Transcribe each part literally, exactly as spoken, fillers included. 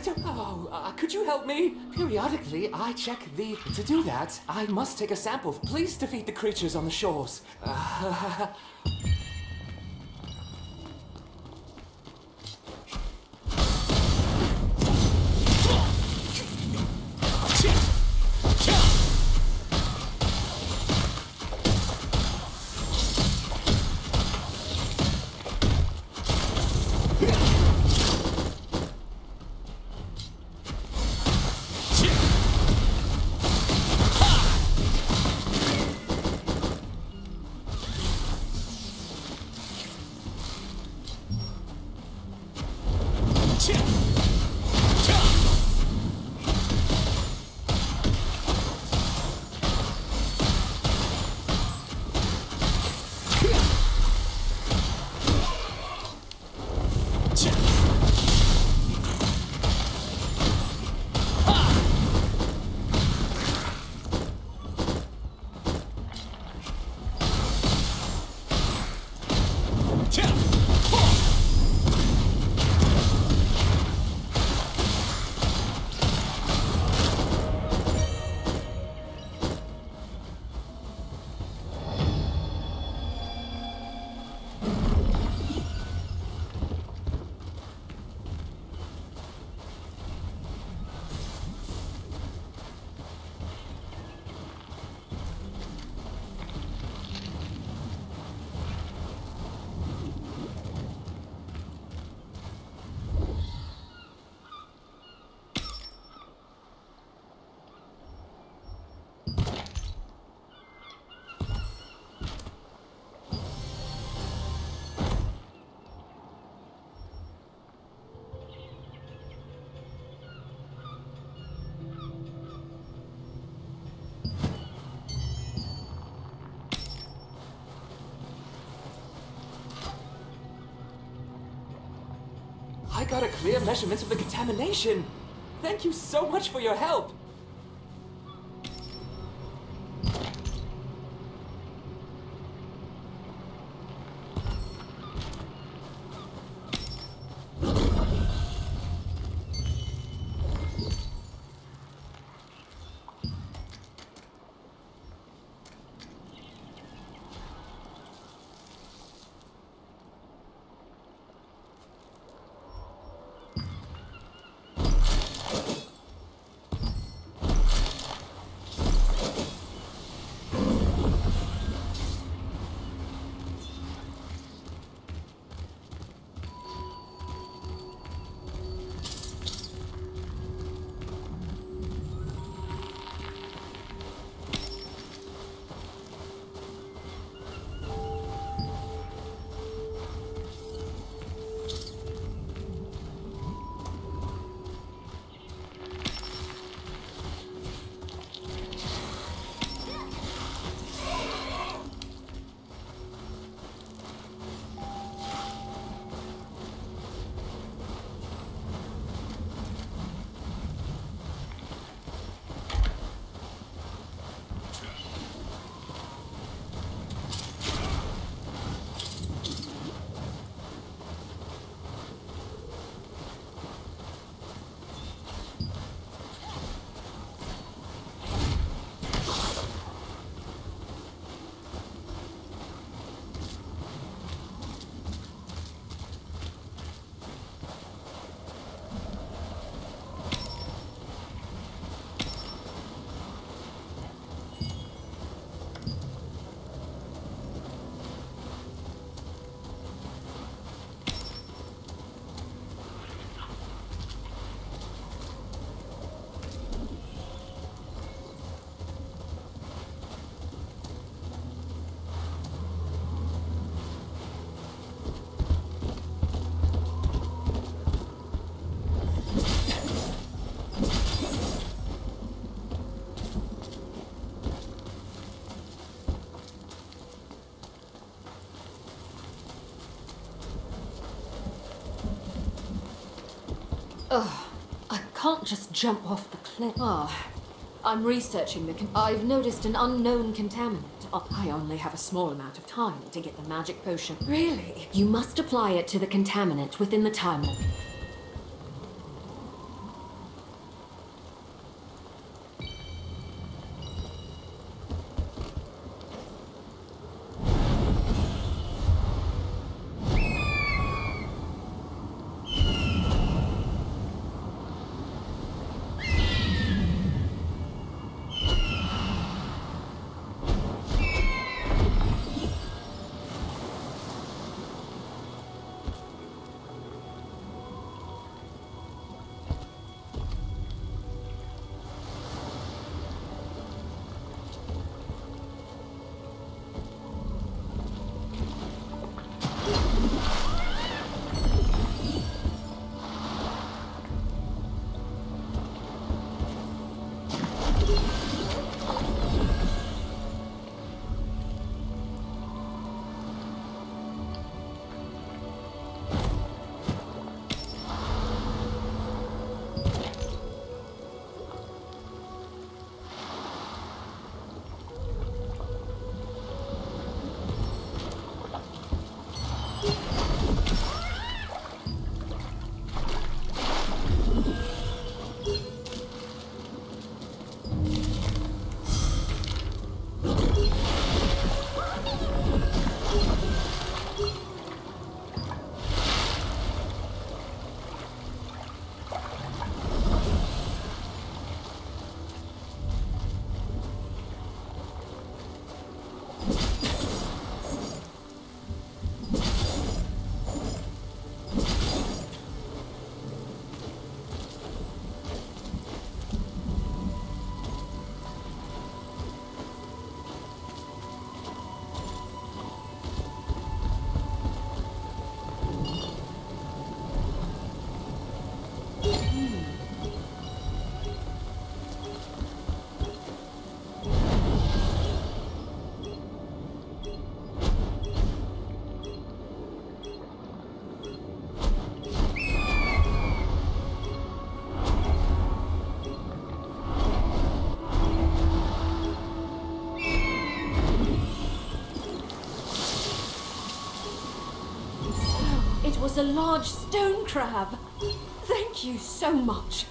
I don't... Oh, uh, could you help me? Periodically, I check the... To do that, I must take a sample. Please defeat the creatures on the shores. Uh, I got a clear measurement of the contamination. Thank you so much for your help. Ugh, I can't just jump off the cliff. Ah, I'm researching the con- I've noticed an unknown contaminant. I only have a small amount of time to get the magic potion. Really? You must apply it to the contaminant within the time limit. was a large stone crab. Thank you so much.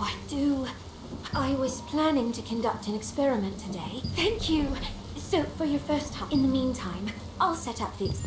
I do. I was planning to conduct an experiment today. Thank you. So, for your first time. In the meantime, I'll set up these.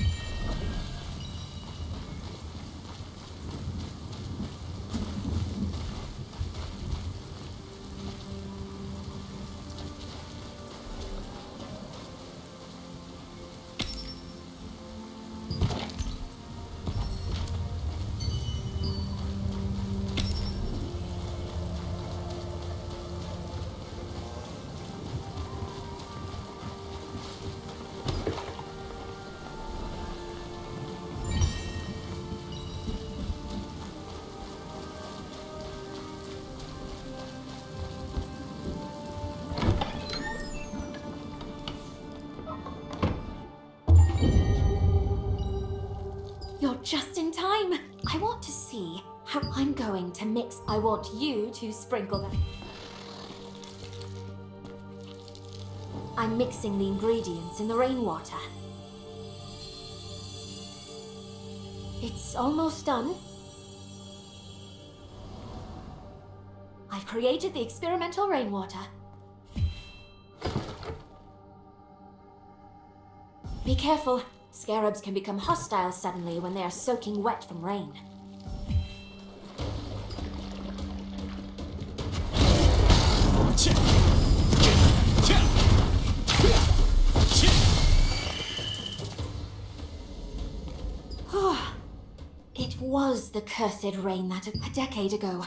Just in time. I want to see how I'm going to mix. I want you to sprinkle them. I'm mixing the ingredients in the rainwater. It's almost done. I've created the experimental rainwater. Be careful. Scarabs can become hostile suddenly when they are soaking wet from rain. It was the cursed rain that a, a decade ago.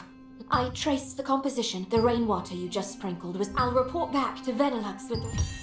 I traced the composition. The rainwater you just sprinkled was... I'll report back to Venelux with...